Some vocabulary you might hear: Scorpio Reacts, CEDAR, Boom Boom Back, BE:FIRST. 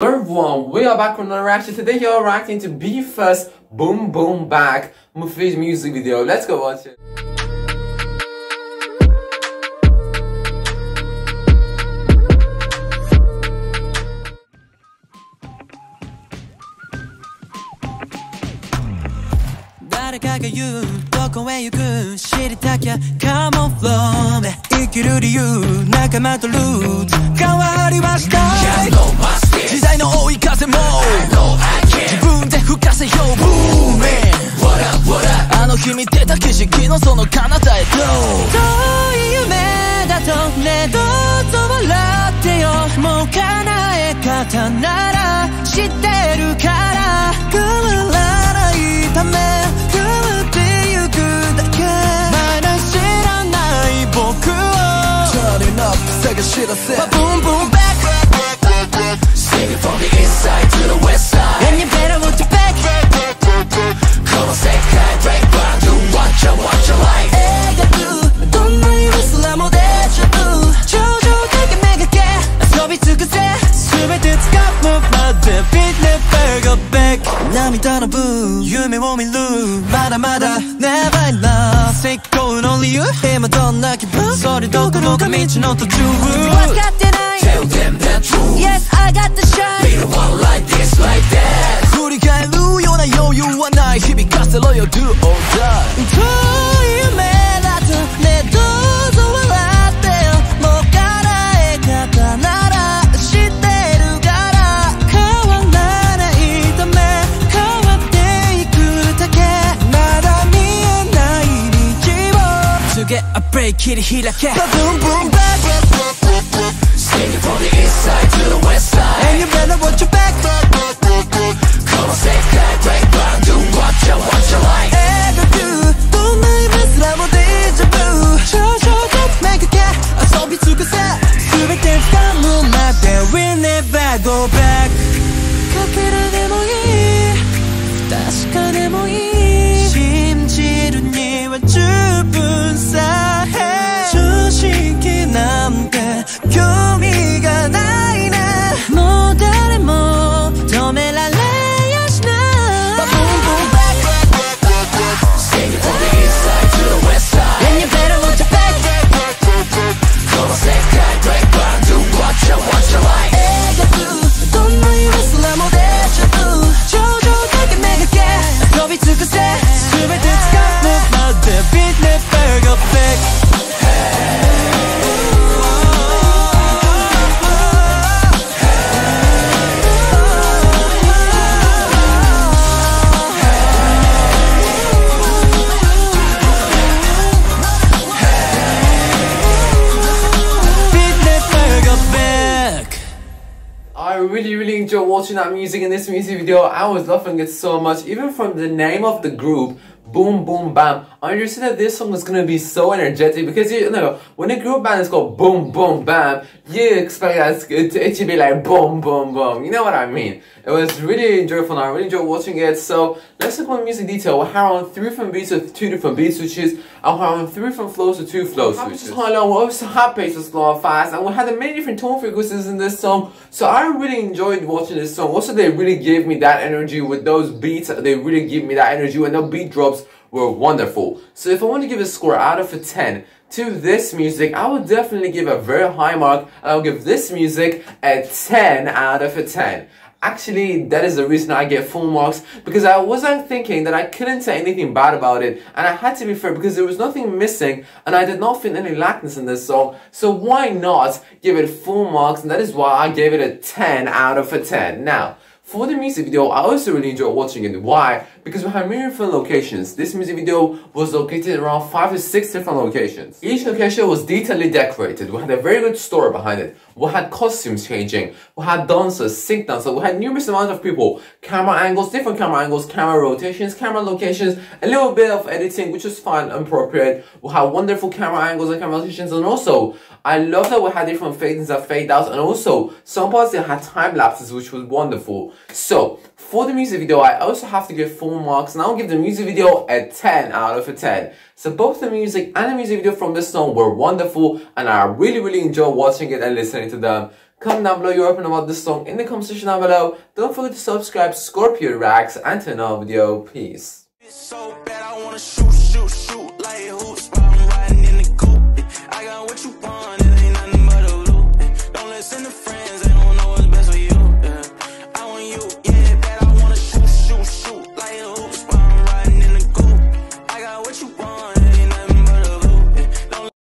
Hello everyone, we are back on another reaction. Today you are reacting to BE:FIRST Boom Boom Back Mufi's music video. Let's go watch it. But boom boom back, sing it from the inside to the west side. And you better watch your back. Come on, say hi, break by, do watch your life. Don't leave us alone, that's your boo. 조조 되게 매겁게 소비 투구세 수배들 깜빡 맞대 빛내 빨간 백. 남이 떠나 boo, you want me lose. 마다마다 never love, say go only you. 힘을 더 나게 boo. Yes, I got the shine. Be the one like this, like that. Break it, he like it. Boom, boom, back. Sing it from the east side to the west side. And you better watch your back. Come on, say hi, break by, do watch your life. Don't leave us, I'm on deja vu. Just make a cat. I saw me took a set. Sweet and fun, my bed. We'll never go back. Kakera de moi. Tashka de moi. 심지른 이와 주분 사이. I really enjoyed watching that music in this music video. I was loving it so much, even from the name of the group, Boom Boom Bam. I understood that this song was gonna be so energetic because, you know, when a group band is called Boom Boom Bam, you expect that it should be like boom boom boom. You know what I mean? It was really enjoyable. I really enjoyed watching it. So let's look on music detail. We're on 3 different beats with 2 different beat switches, and we're on 3 different flows with 2 flow switches. We're also high pace with slow and fast, and we had many different tone frequencies in this song. So I really enjoyed watching this song. Also, they really gave me that energy with those beats. They really give me that energy when the beat drops were wonderful. So if I want to give a score out of a 10 to this music, I would definitely give a very high mark. I'll give this music a 10 out of a 10. Actually, that is the reason I get full marks, because I wasn't thinking that I couldn't say anything bad about it, and I had to be fair because there was nothing missing and I did not feel any lackness in this song. So why not give it full marks? And that is why I gave it a 10 out of a 10. Now, for the music video, I also really enjoyed watching it. Why? Because we had many different locations. This music video was located around 5 to 6 different locations. Each location was detailedly decorated. We had a very good story behind it. We had costumes changing. We had dancers, sync dancers. We had numerous amounts of people. Camera angles, different camera angles, camera rotations, camera locations, a little bit of editing, which was fun and appropriate. We had wonderful camera angles and camera rotations, and also I love that we had different fade-ins and fade-outs, and also some parts that had time lapses, which was wonderful. So for the music video, I also have to give 4 marks, and I'll give the music video a 10 out of a 10. So both the music and the music video from this song were wonderful, and I really enjoyed watching it and listening to them. Comment down below your opinion about this song in the comment section down below. Don't forget to subscribe to Scorpio Reacts and turn on video. Peace. It's so bad I wanna shoot, shoot, shoot like hoops while I'm riding in the coupe. I got what you want.